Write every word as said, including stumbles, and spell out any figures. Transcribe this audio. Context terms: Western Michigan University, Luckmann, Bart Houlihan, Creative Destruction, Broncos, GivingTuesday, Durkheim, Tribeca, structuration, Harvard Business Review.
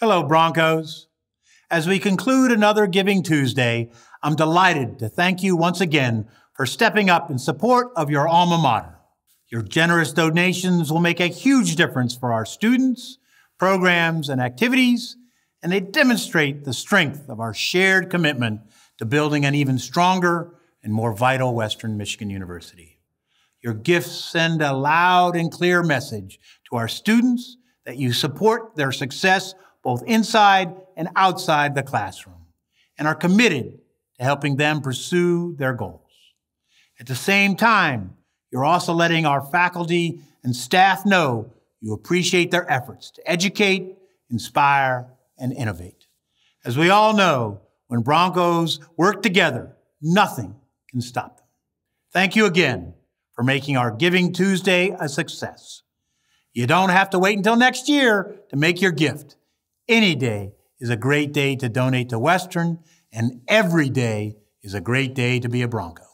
Hello, Broncos. As we conclude another Giving Tuesday, I'm delighted to thank you once again for stepping up in support of your alma mater. Your generous donations will make a huge difference for our students, programs, and activities, and they demonstrate the strength of our shared commitment to building an even stronger and more vital Western Michigan University. Your gifts send a loud and clear message to our students that you support their success both inside and outside the classroom, and are committed to helping them pursue their goals. At the same time, you're also letting our faculty and staff know you appreciate their efforts to educate, inspire, and innovate. As we all know, when Broncos work together, nothing can stop them. Thank you again for making our Giving Tuesday a success. You don't have to wait until next year to make your gift. Any day is a great day to donate to Western, and every day is a great day to be a Bronco.